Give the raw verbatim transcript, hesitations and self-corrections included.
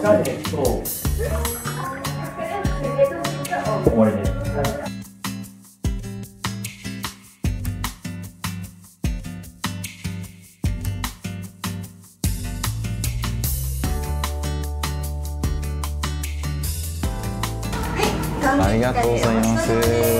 疲れてると終わりです。はい、ありがとうございます。